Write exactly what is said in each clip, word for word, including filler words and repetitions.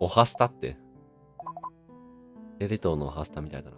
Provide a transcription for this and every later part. おはスタってテレ東のおはスタみたいだな。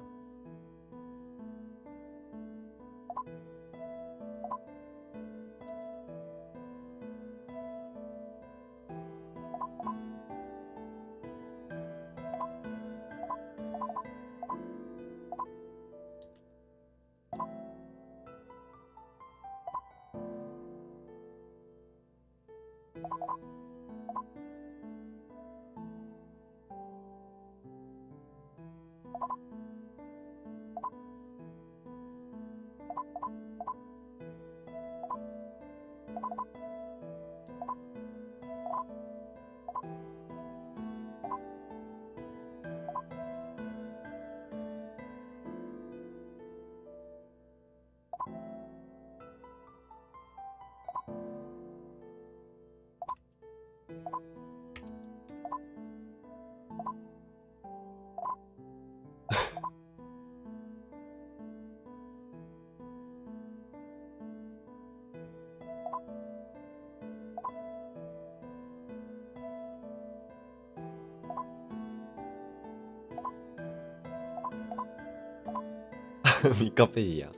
ミカペディア。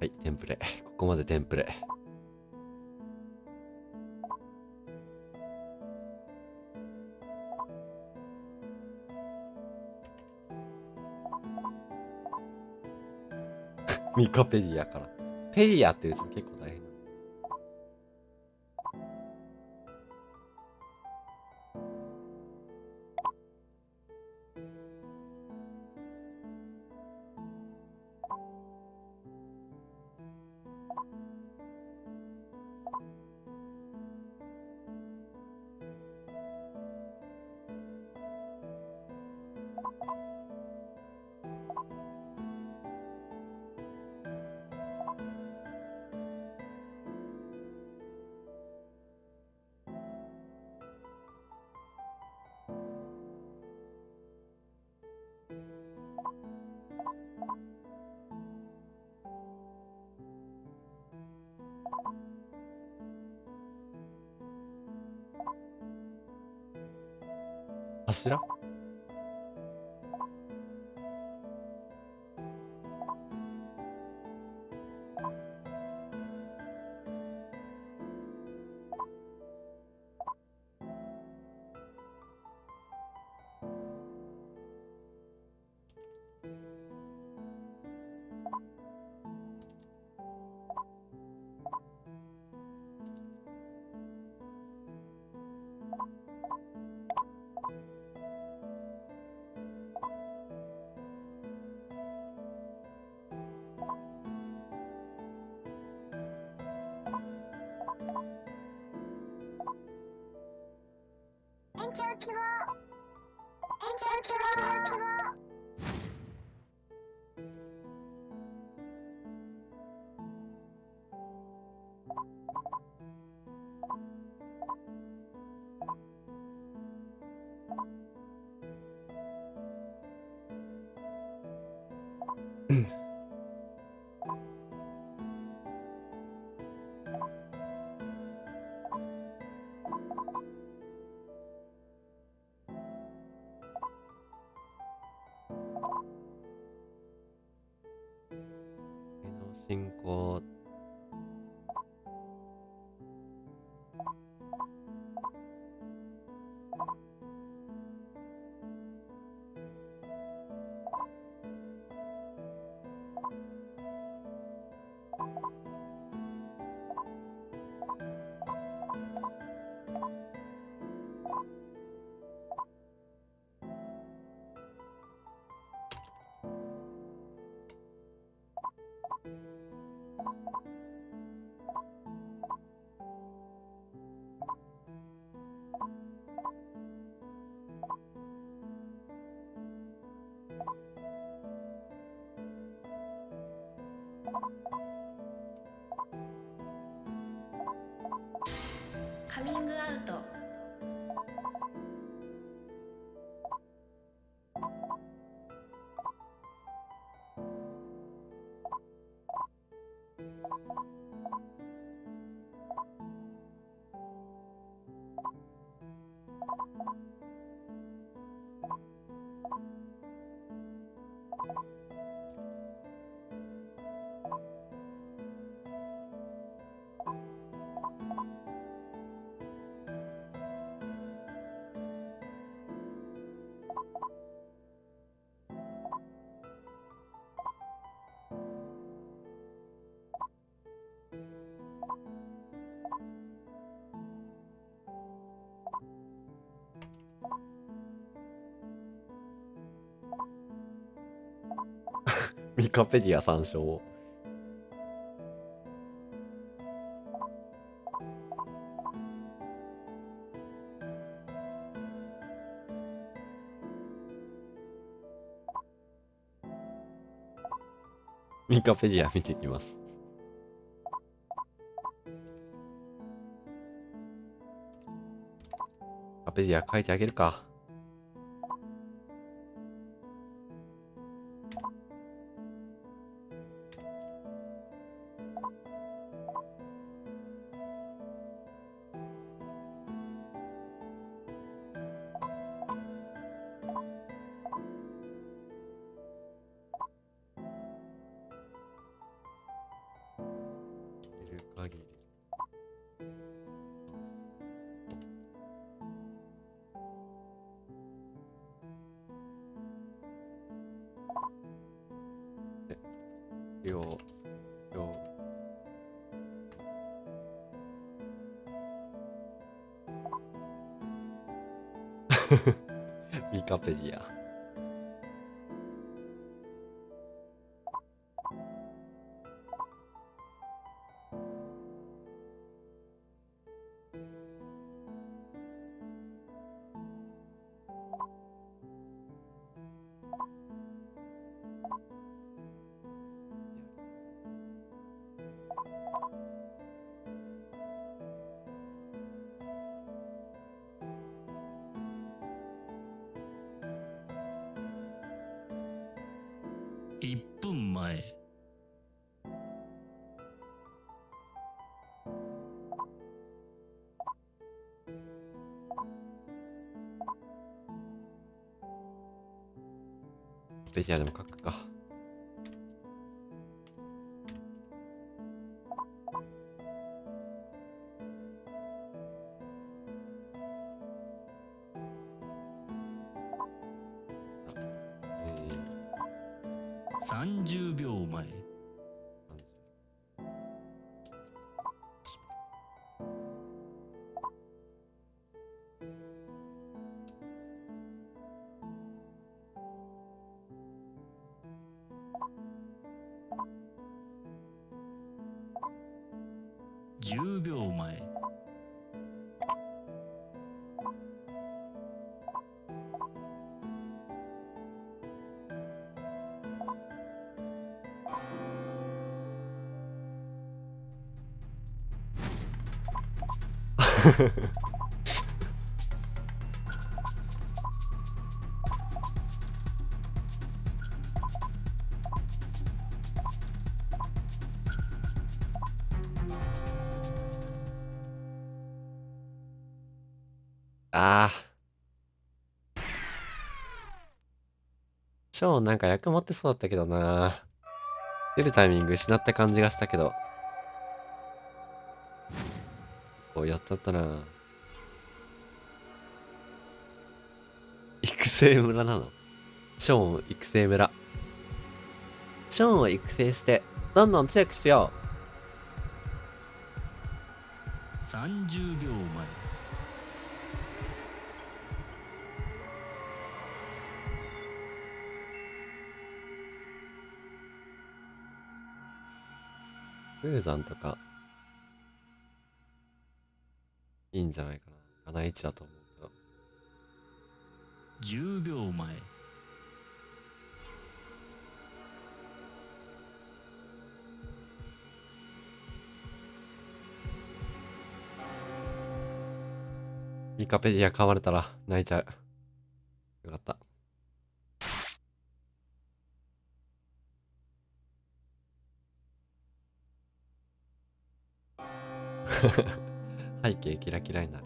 はい、テンプレ。ここまでテンプレ。ミカペディアから。ペディアって言うと結構大変。柱？進行。カミングアウト。ミカペディア参照。ミカペディア見てきます。ミカペディア書いてあげるか。ミカペディアいっぷんまえ。ベティアでも書くか。さんじゅうびょうまえ。じゅうびょうまえ。ああ、ショーンなんか役持ってそうだったけどな。出るタイミング失った感じがしたけど。お、やっちゃったな。育成村なの？ショーンを育成村。ショーンを育成して、どんどん強くしよう。さんじゅうびょうまえ。スーザンとか、いいんじゃないかな。穴位置だと思う。じゅうびょうまえ。ミカペディア噛まれたら泣いちゃう。よかった。背景キラキラになる。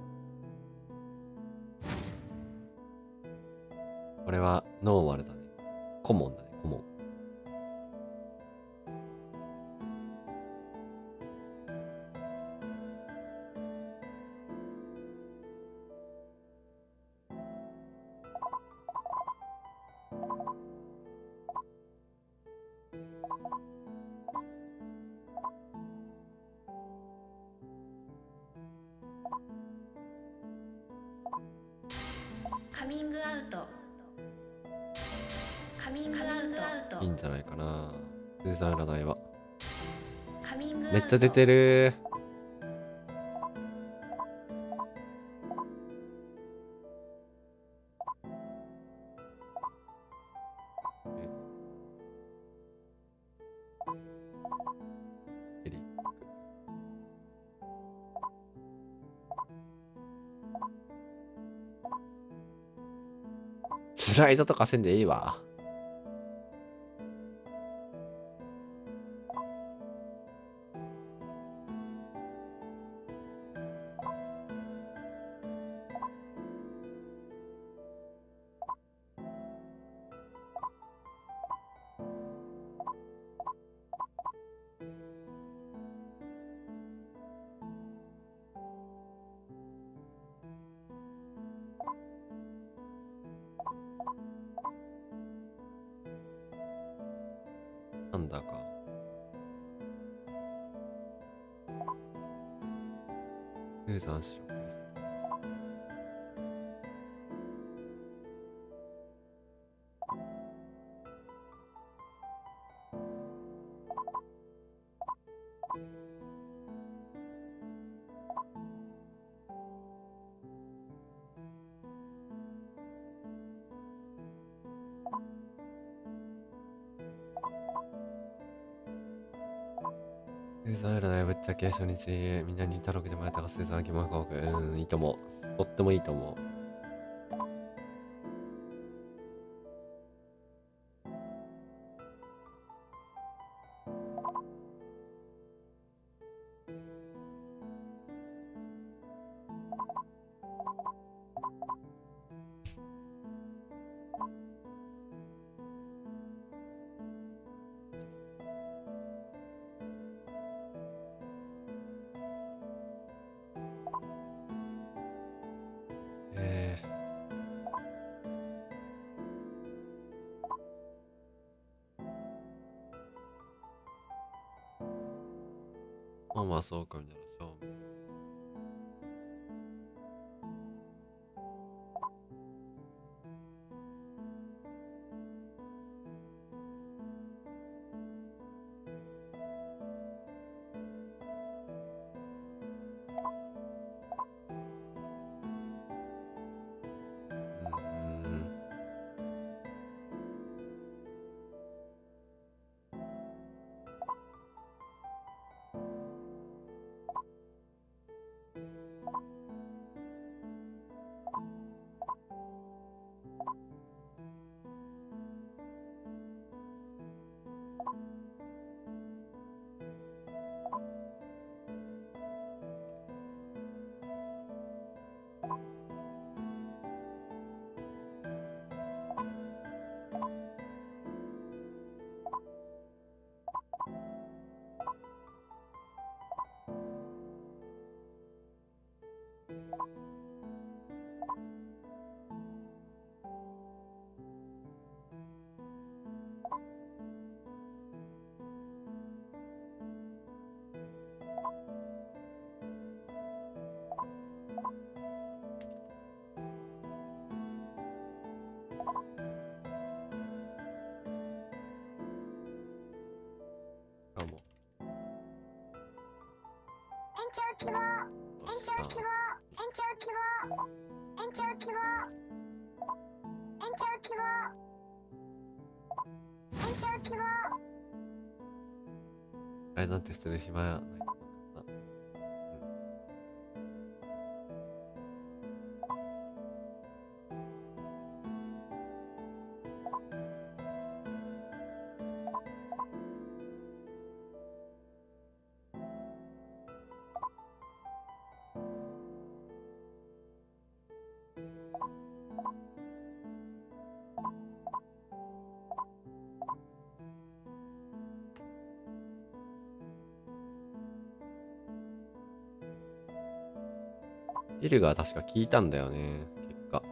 これはノーマルだね。コモンだね、コモン。カミングアウト。いいんじゃないかな。スーザン占いはめっちゃ出てる。スライドとかせんでいいわ。なんだかスーザンしろです。スーザン占いぶっちゃけ初日みんなにたろくでもやったがスーザン気も多く、うん、いいと思う。とってもいいと思う。まあまあそうかみたいな。希望、延長希望、延長希望、延長希望、延長希望、延長希望。あれなんてする暇ない。 ジルが確か聞いたんだよね、結果。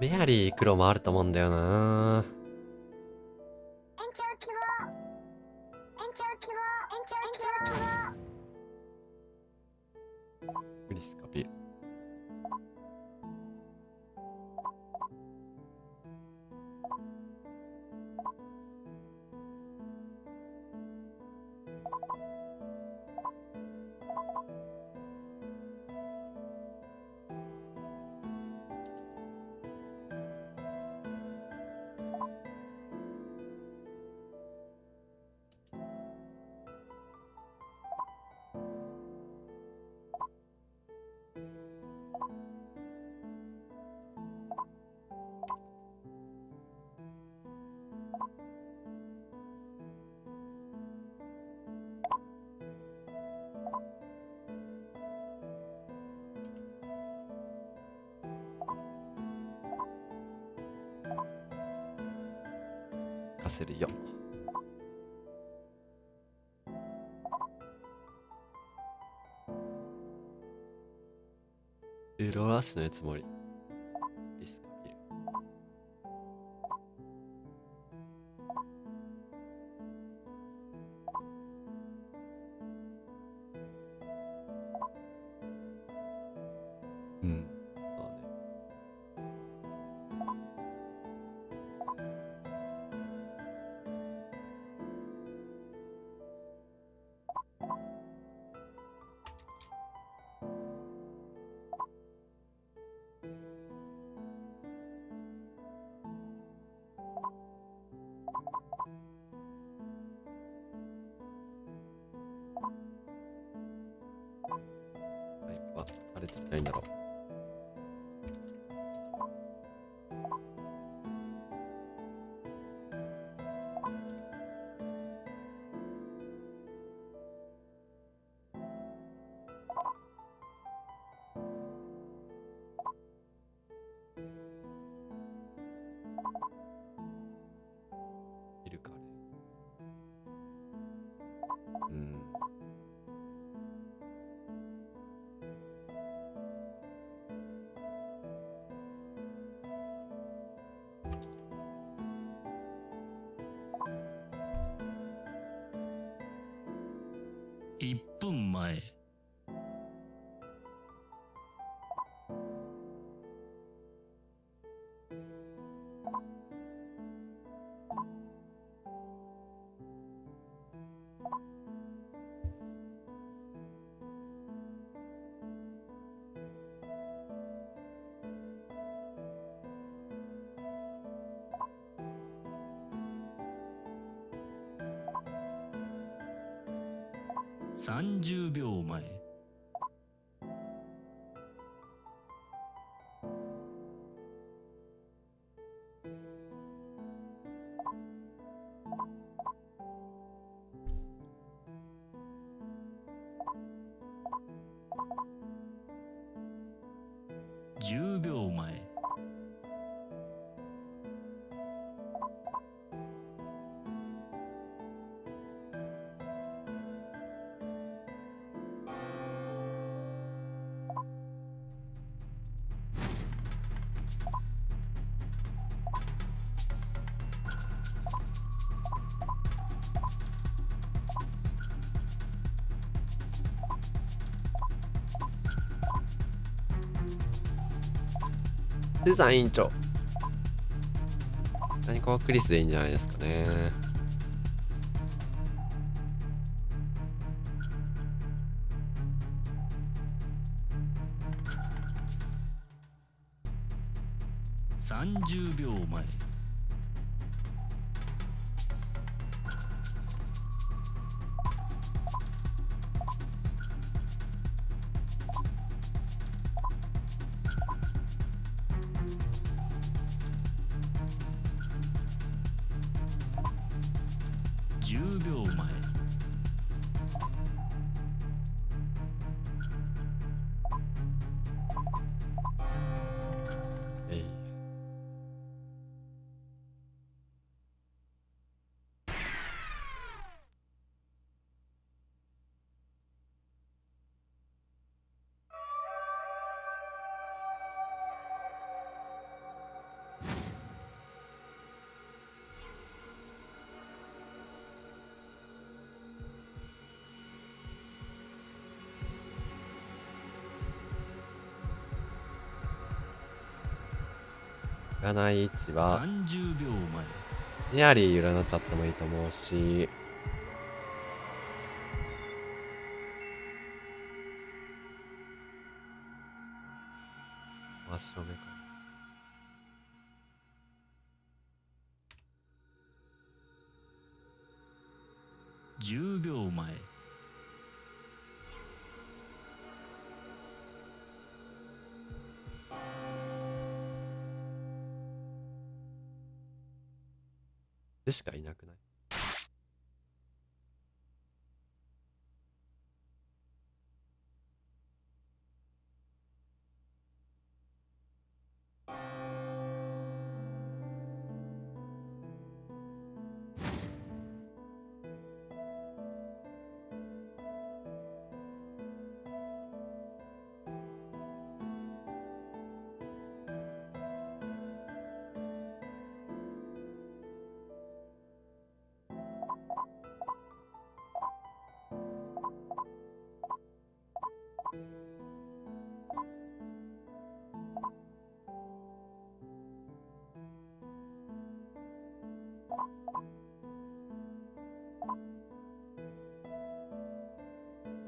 メアリー黒もあると思うんだよな。延長希望、延長希望、延長希望。クリスカピ。するよ。エロラッシュのつもり。 ないんだろう。 いっぷんまえ。 えさんじゅうびょうまえ。じゅうびょうまえ。スーザン委員長、何かはクリスでいいんじゃないですかね。さんじゅうびょうまえ。じゅうびょうまえ。えい。いらない位置はニアリー占っちゃってもいいと思うし、真正面かじゅうびょうまえ。しかいなくない。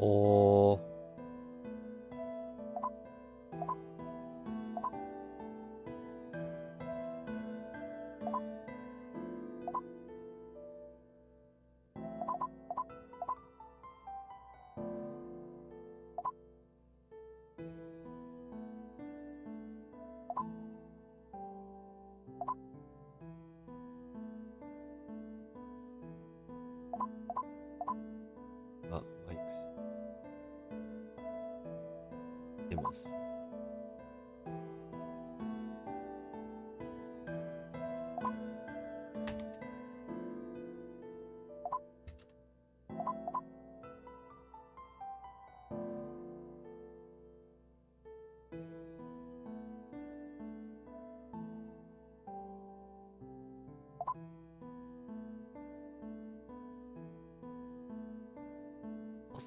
おー、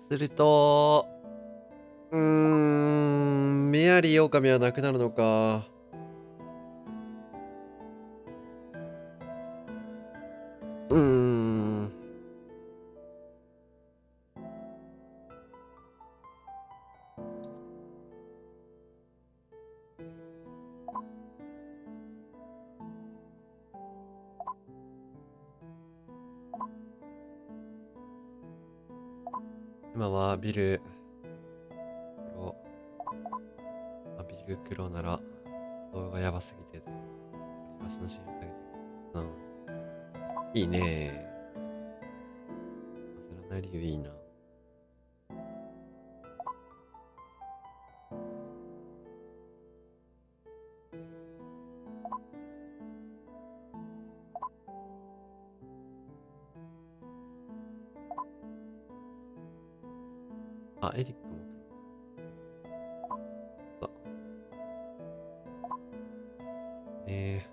すると、うーん、メアリー狼はなくなるのか。うーん。今はビル黒、あ、ビル黒なら動画やばすぎて、場所のシール下げてる。うん。いいねー。焦らない理由いいな。あ、エリックも来る。そう。ねえ。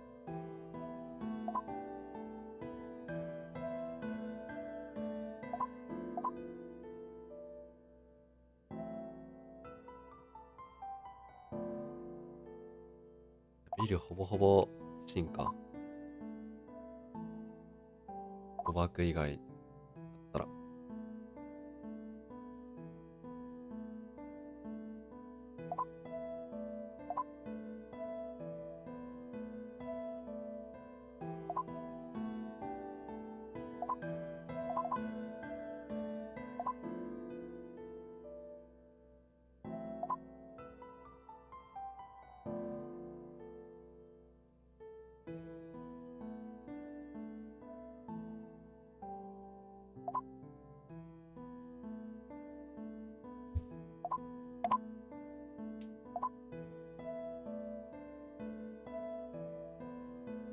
ビルほぼほぼ進化。誤爆以外。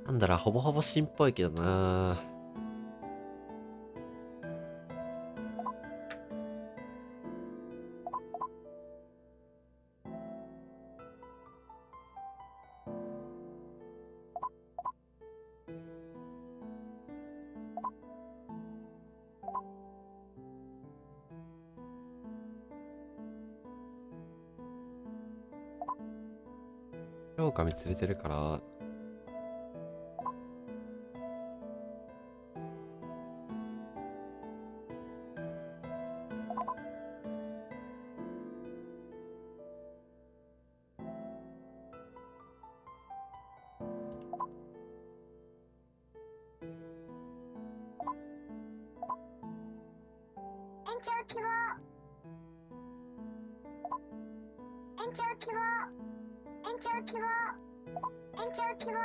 なんだらほぼほぼ芯っぽいけどな。オオカミ連れてるから。延長希望。延長希望。延長希望。延長希望。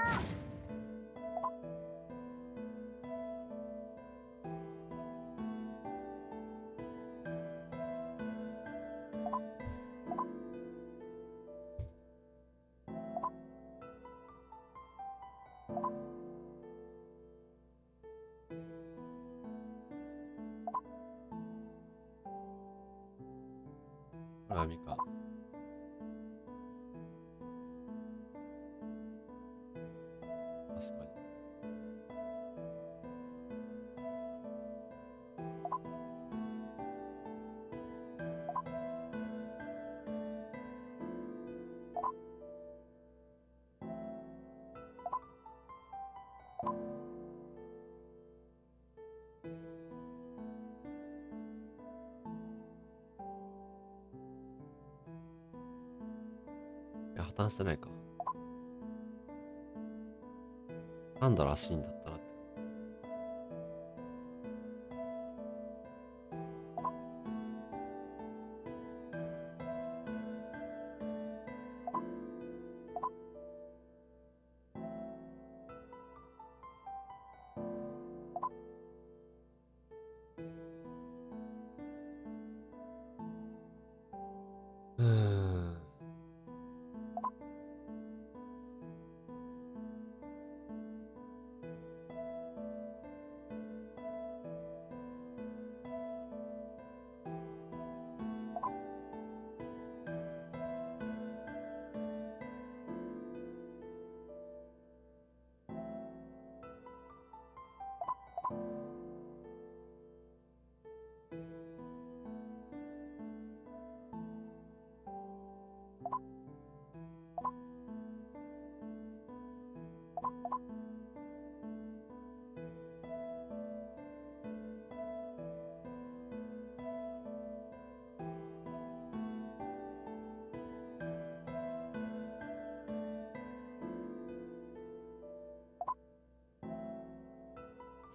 ラミカ確かに破綻してないか。なんだらしいんだったらって。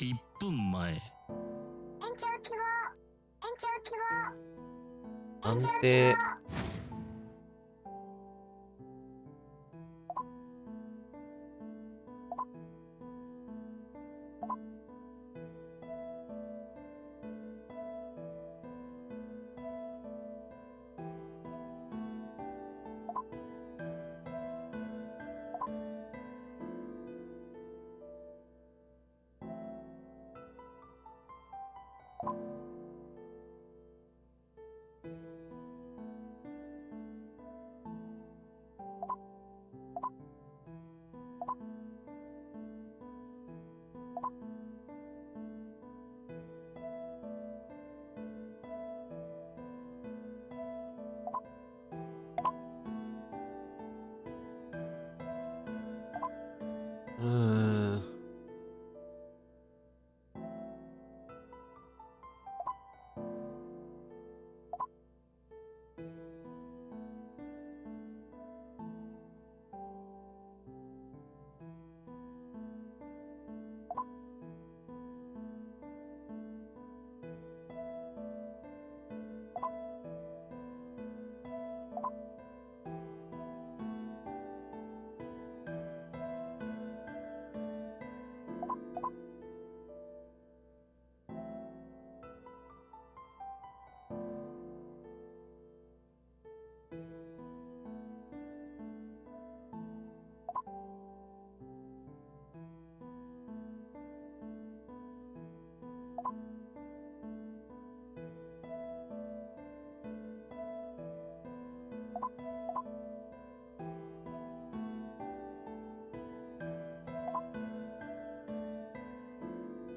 いっぷんまえ。延長希望。延長希望。安定。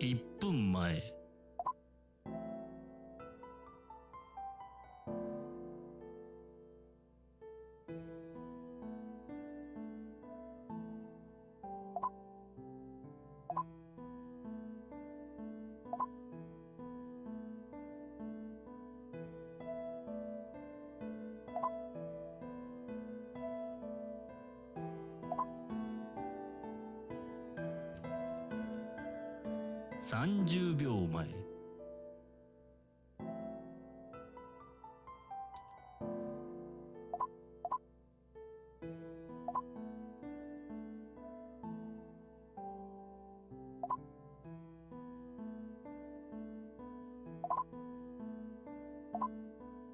いっぷんまえ。さんじゅうびょうまえ。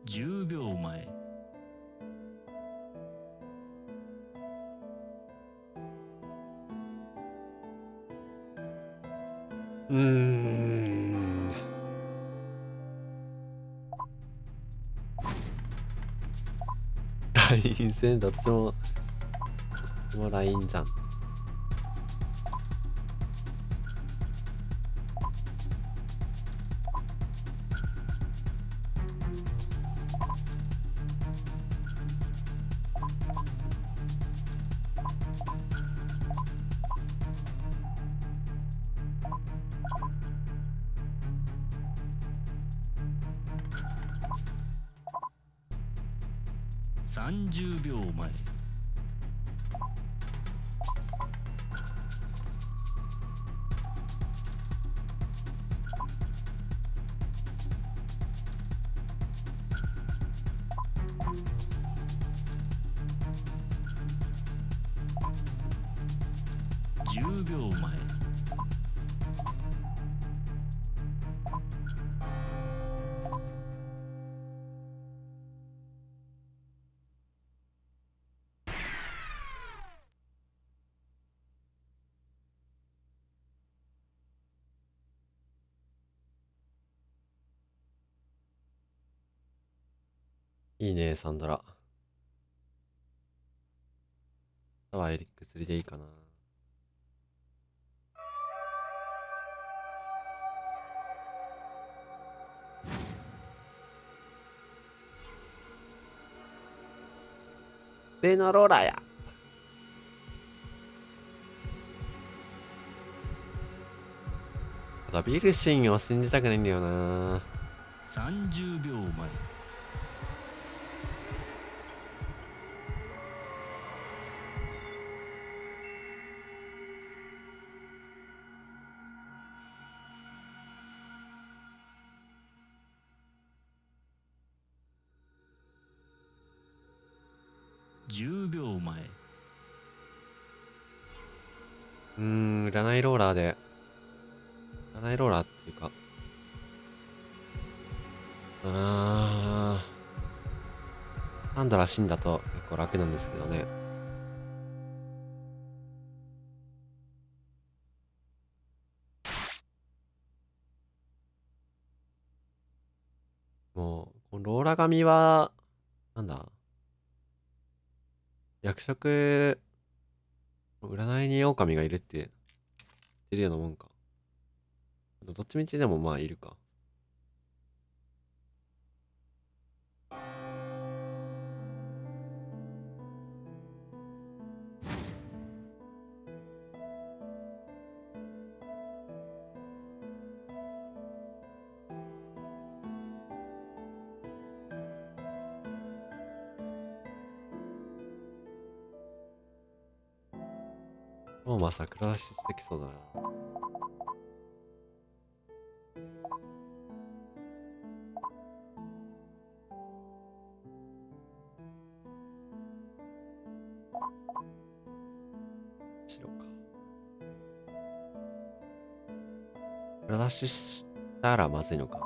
じゅうびょうまえ。うーん、ライン戦、どっちもどっちもラインじゃん。さんじゅうびょうまえ。じゅうびょうまえ。いいね、サンドラ。あとはエリックスリーでいいかな。ベノローラーや。ただビルシーンを信じたくないんだよな。さんじゅうびょうまえ。じゅうびょうまえ。うーん、占いローラーで、占いローラーっていうかだなぁ。ハンドラー死んだと結構楽なんですけどね。もうこのローラ神はなんだ、役職占いに狼がいるって言ってるようなもんか。どっちみちでもまあいるか。もうまさクラッシュしてきそうだな。クラッシュしたらまずいのか。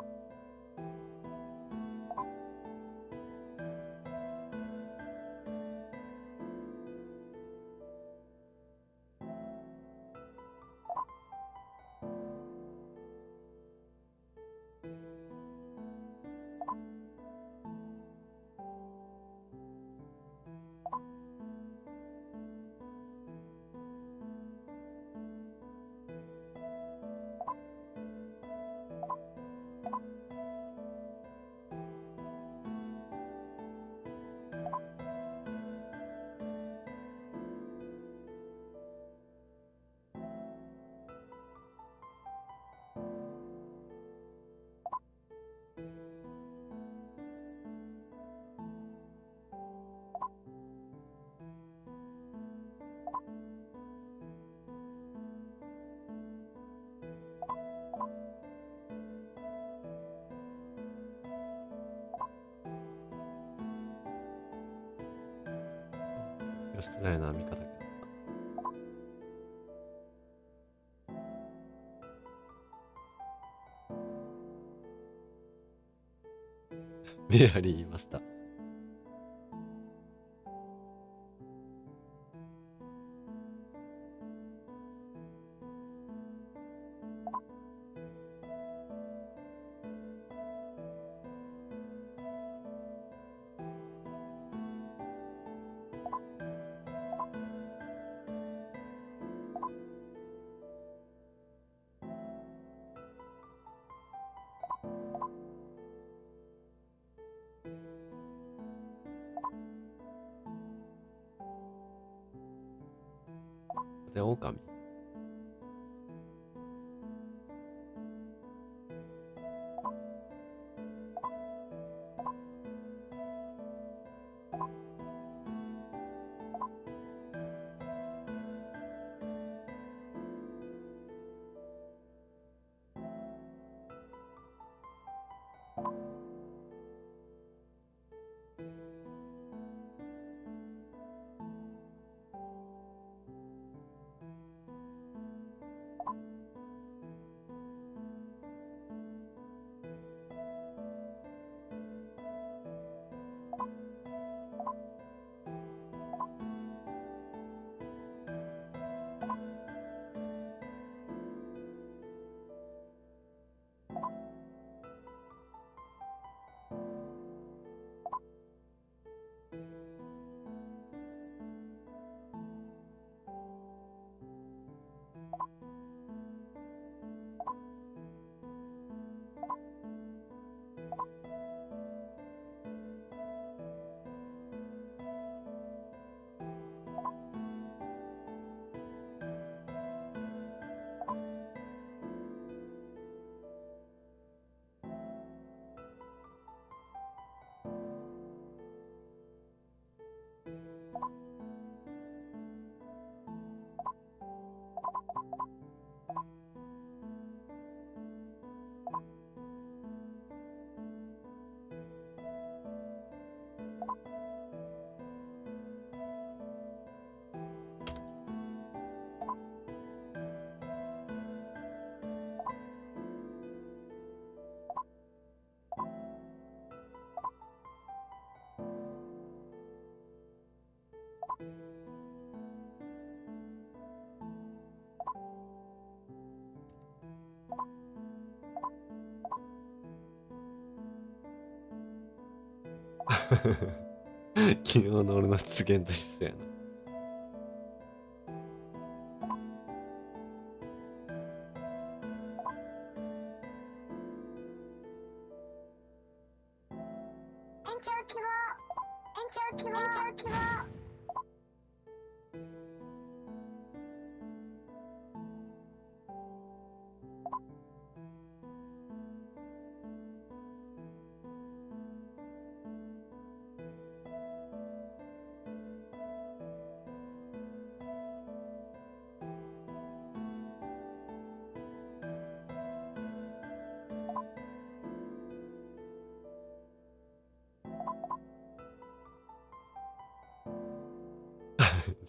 してないな、見方が。メアリーいました。で、狼。昨日の俺の出現と一緒やな。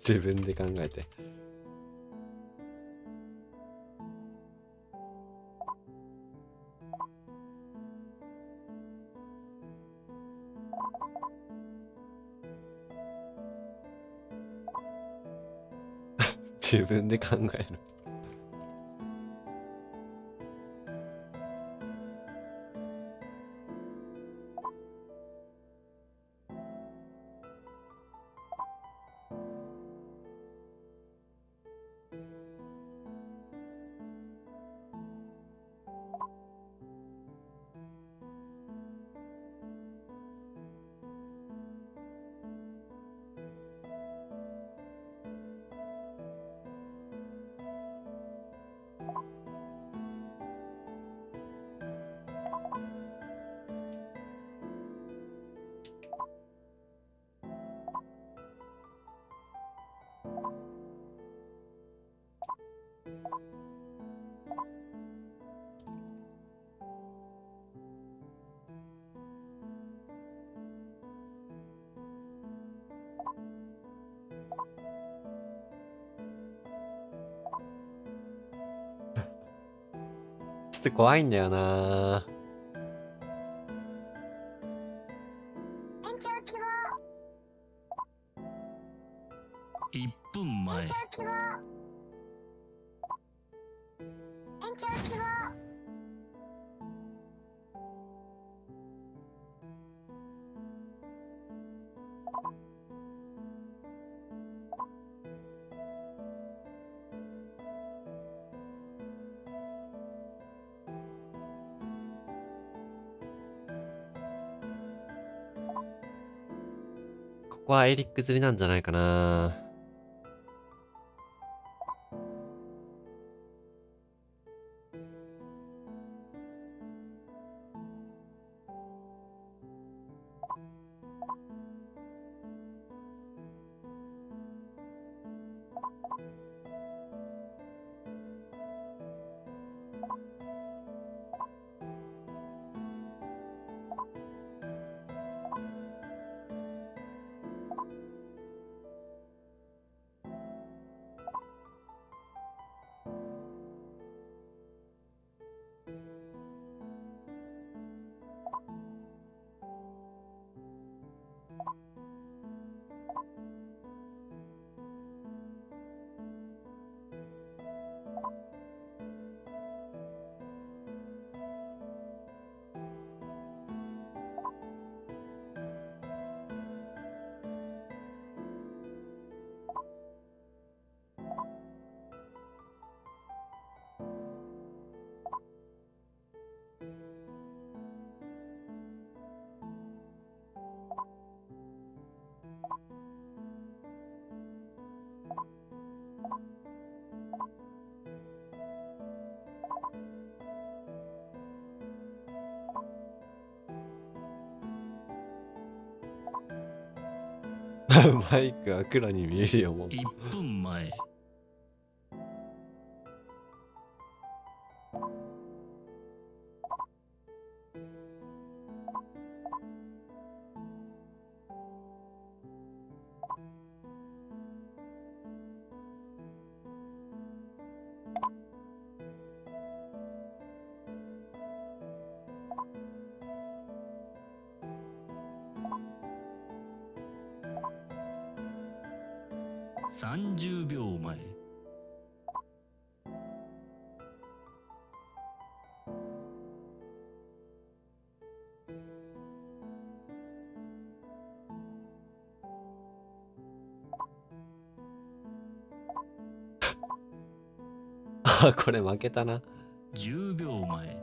自分で考えて。自分で考える。怖いんだよな。いっぷんまえ。ここはエリック釣りなんじゃないかな。マイクは黒に見えるよ、もう。いっぷんまえ。さんじゅうびょうまえ。あ、これ負けたな。じゅうびょうまえ。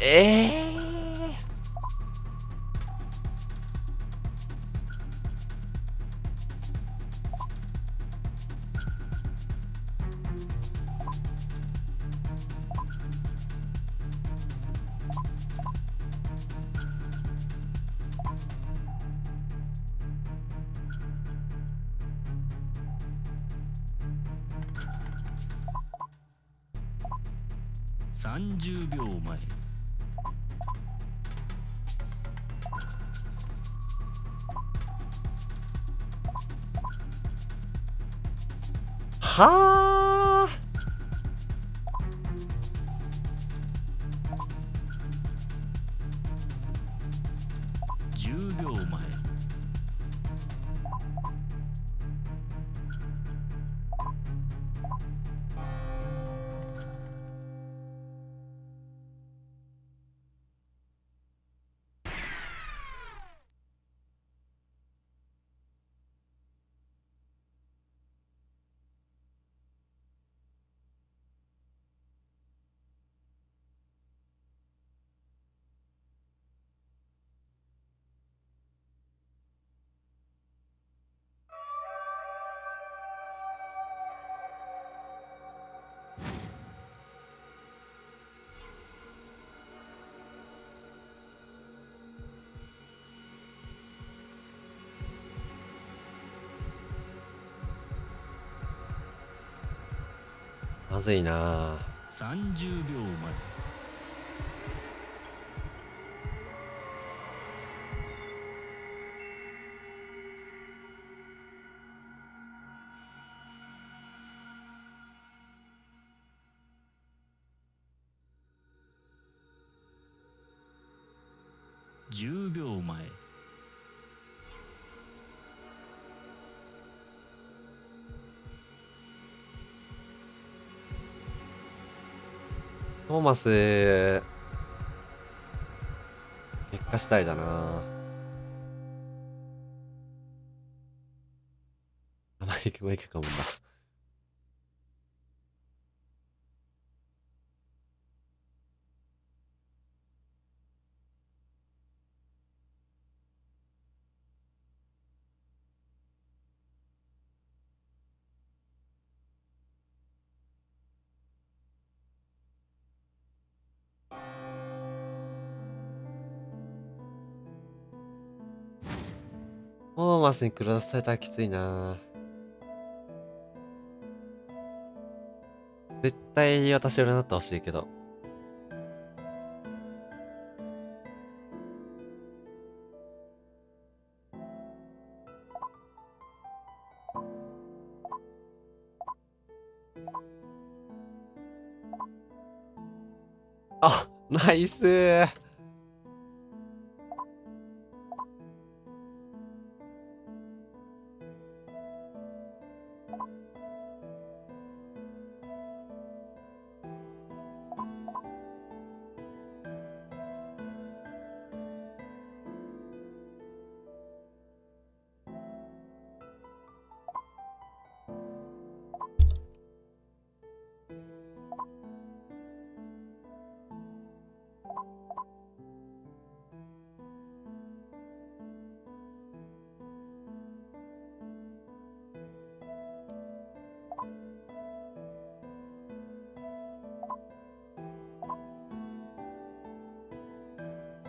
えーさんじゅうびょうまえ。はあ、じゅうびょうまえ。まずいな。さんじゅうびょうまえ。じゅうびょうまえ。トーマス結果次第だな。あまりいくかもな。トーマスにクロスされたらきついな。絶対私俺になってほしいけど。あ、ナイスー。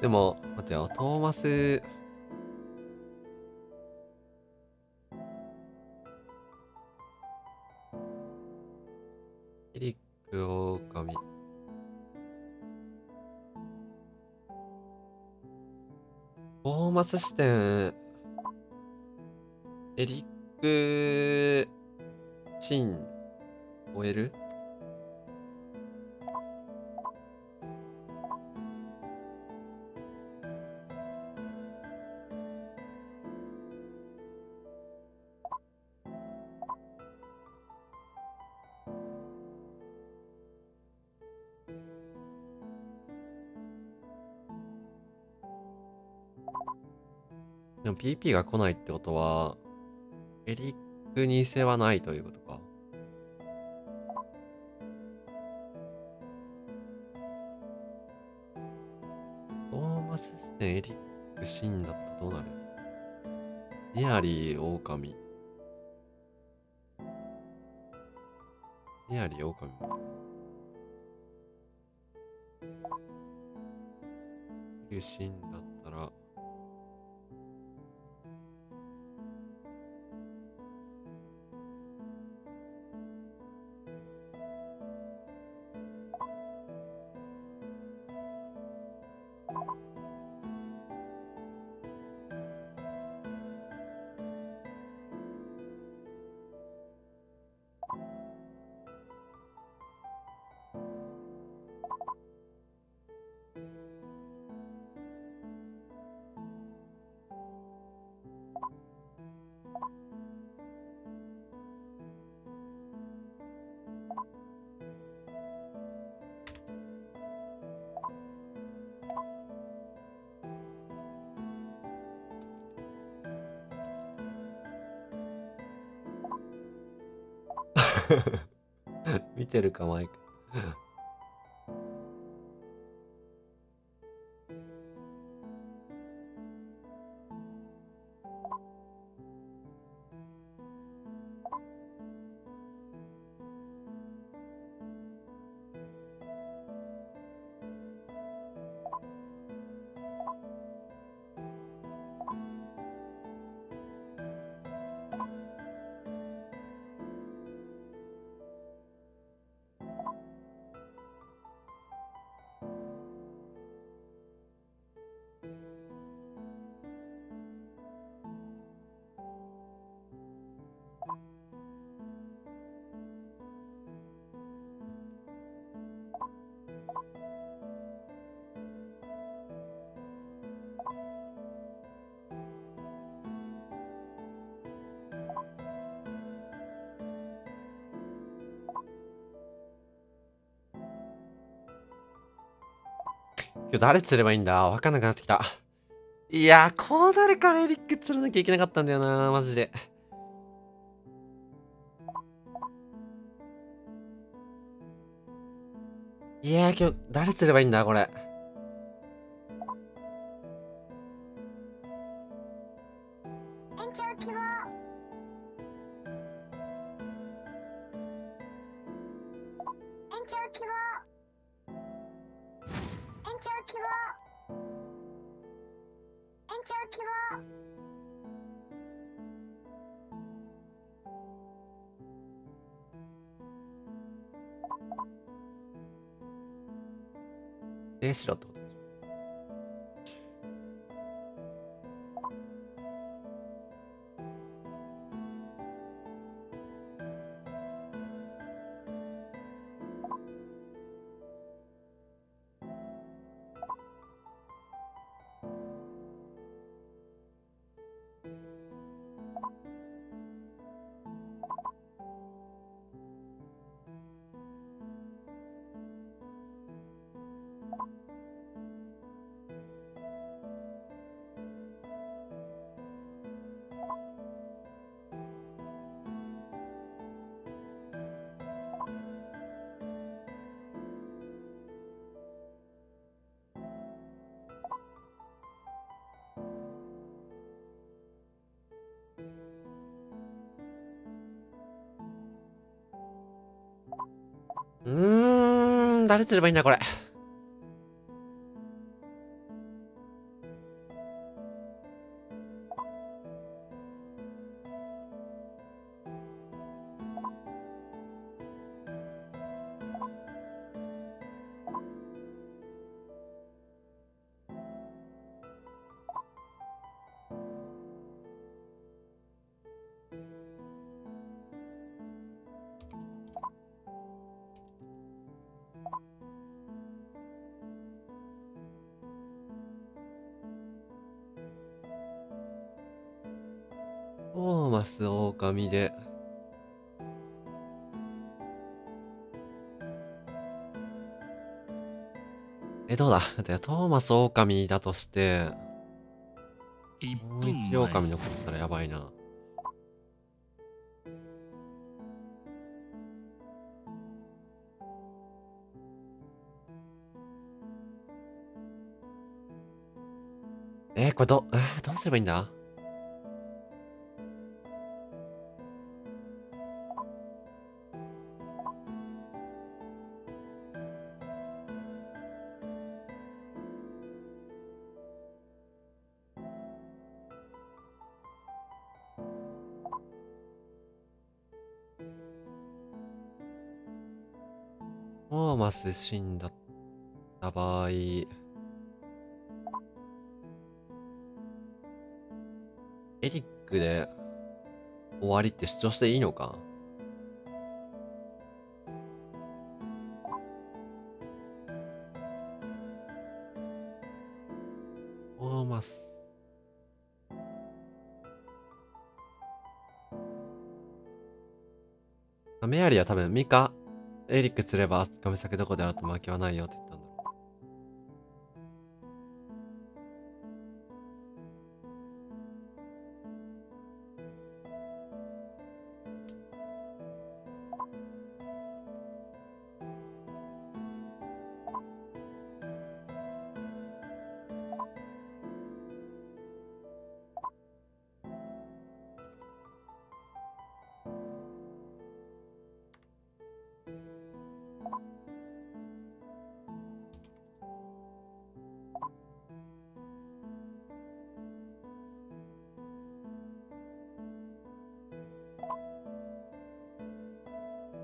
でも、待てよ、トーマス。エリック、オオカミ。トーマス視点、エリック、シン、終える？でも ピーピー が来ないってことは、エリックに世はないということか。トーマスステン、エリック、シンだったらどうなる？メアリー、オオカミ。メアリー、オオカミ。エリック、シンだったら、見てるかマイク今日誰釣ればいいんだ？わかんなくなってきた。いやー、こうなるからエリック釣らなきゃいけなかったんだよな、マジで。いやー、今日誰釣ればいいんだ、これ。しろと。うーん、誰釣ればいいんだこれ。トーマス狼で。え、どうだ？トーマス狼だとして、一狼残ったらやばいな。えー、これど、えー、どうすればいいんだ。トーマス死んだった場合、エリックで終わりって主張していいのか。トーマスメアリは多分ミカエリックすれば神崎どこであると負けはないよって言ったんだろう。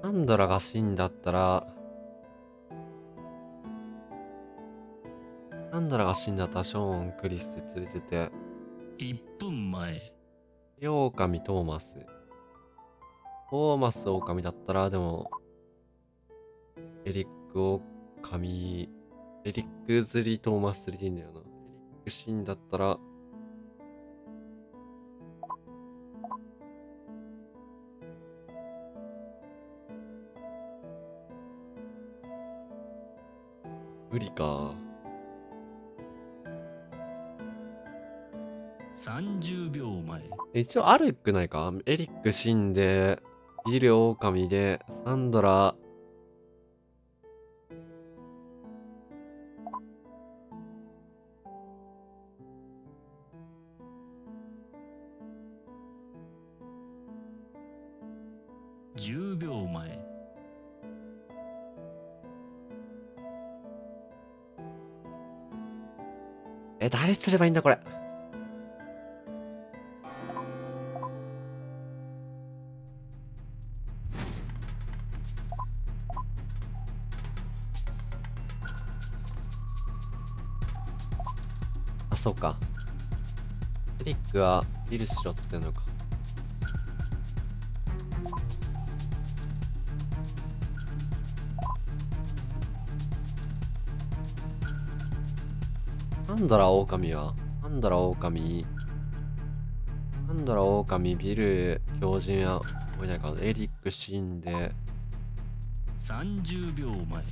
サンドラが死んだったらサンドラが死んだったらショーンクリスで連れてていっぷんまえオオカミトーマストーマスオオカミだったらでもエリックオオカミエリック釣りトーマス釣りでいいんだよな。エリック死んだったら無理か。さんじゅうびょうまえ一応悪くないか。エリック死んでビルオオカミでサンドラじゅうびょうまええ、誰すればいいんだこれ。あ、そうか。エリックはビルしろっつってんのか。サンドラオオカミはサンドラオオカミサンドラオオカミビル狂人はもういないからエリック死んでさんじゅうびょうまえ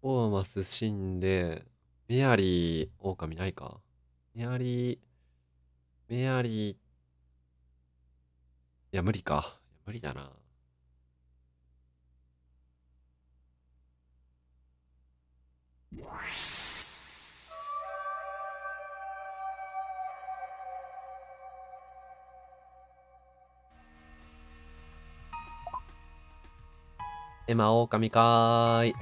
トーマス死んで、メアリー、オオカミないか。メアリー、メアリー、いや、無理か。無理だな。エマ、オオカミかーい。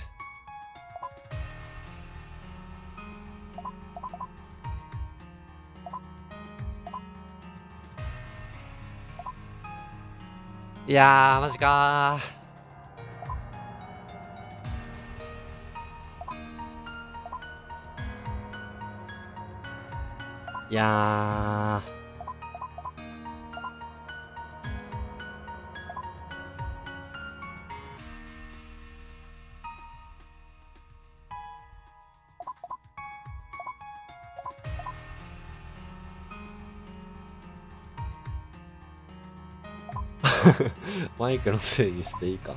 いやー、マジかー。いやー。マイクのせいにしていいか。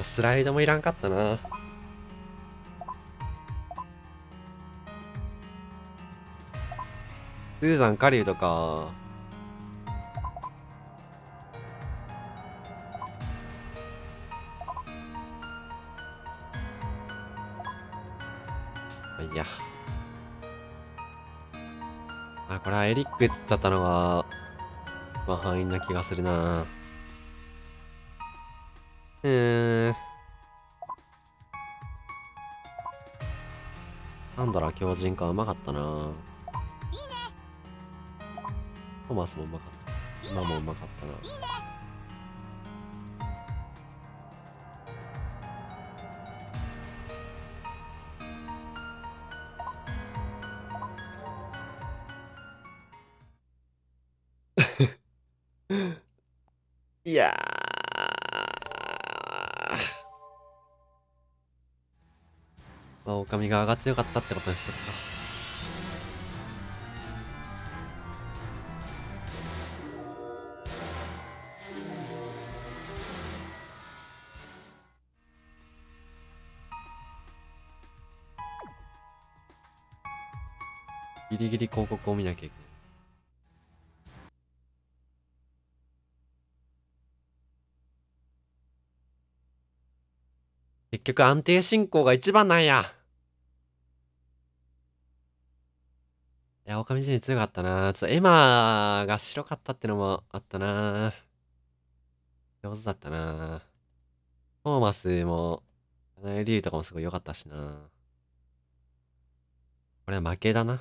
スライドもいらんかったな。スーザン狩人か。いや、あ、これはエリック映っちゃったのは一番敗因な気がするな。うーん、なんだろう、狂人か。うまかったな。いいね、トマスもうまかった。今もうまかったな。いいね、側が強かったってことにしてるか。ギリギリ広告を見なきゃいけない。結局安定進行が一番なんや。狼人強かったな。ちょっとエマが白かったってのもあったな。上手だったな。トーマスも、カナエリュウとかもすごい良かったしな。これは負けだな。